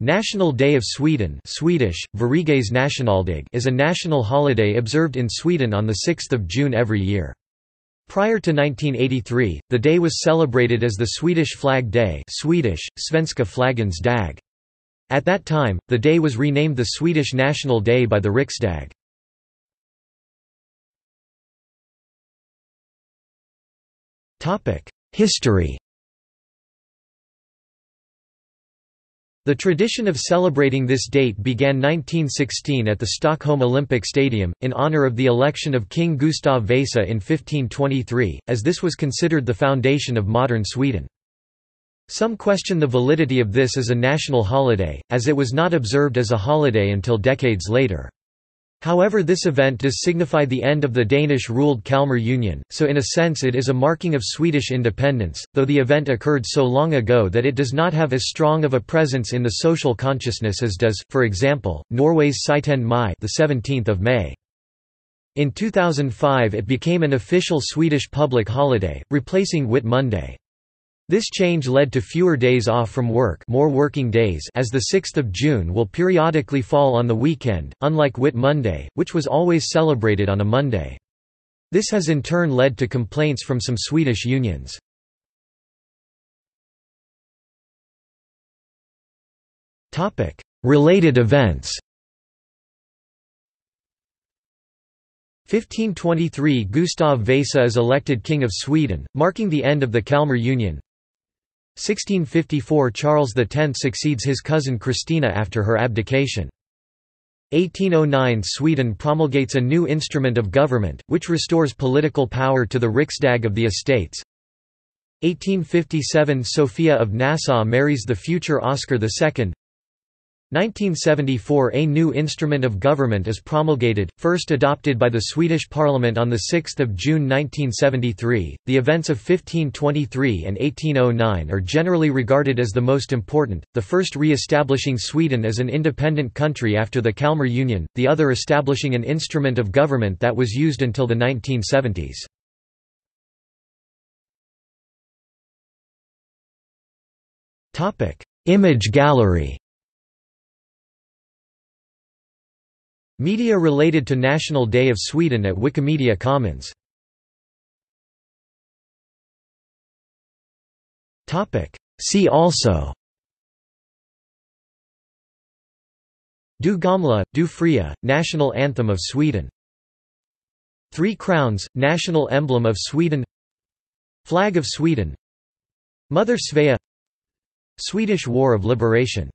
National Day of Sweden (Swedish: Sveriges nationaldag) is a national holiday observed in Sweden on the 6th of June every year. Prior to 1983, the day was celebrated as the Swedish Flag Day (Swedish: Svenska flaggans dag). At that time, the day was renamed the Swedish National Day by the Riksdag. History. The tradition of celebrating this date began 1916 at the Stockholm Olympic Stadium, in honor of the election of King Gustav Vasa in 1523, as this was considered the foundation of modern Sweden. Some question the validity of this as a national holiday, as it was not observed as a holiday until decades later. However, this event does signify the end of the Danish-ruled Kalmar Union, so in a sense it is a marking of Swedish independence, though the event occurred so long ago that it does not have as strong of a presence in the social consciousness as does, for example, Norway's Syttende Mai, the 17th of May. In 2005 it became an official Swedish public holiday, replacing Whit Monday. This change led to fewer days off from work, more working days, as the 6th of June will periodically fall on the weekend, unlike Whit Monday, which was always celebrated on a Monday. This has in turn led to complaints from some Swedish unions. Topic: Related events. 1523 Gustav Vasa is elected King of Sweden, marking the end of the Kalmar Union. 1654 Charles X succeeds his cousin Christina after her abdication. 1809 Sweden promulgates a new instrument of government, which restores political power to the Riksdag of the Estates. 1857 Sophia of Nassau marries the future Oscar II. 1974 A new instrument of government is promulgated, first adopted by the Swedish Parliament on 6 June 1973. The events of 1523 and 1809 are generally regarded as the most important, the first re-establishing Sweden as an independent country after the Kalmar Union, the other establishing an instrument of government that was used until the 1970s. Image gallery. Media related to National Day of Sweden at Wikimedia Commons. See also: Du Gamla, Du Fria, National Anthem of Sweden. Three Crowns, National Emblem of Sweden. Flag of Sweden. Mother Svea. Swedish War of Liberation.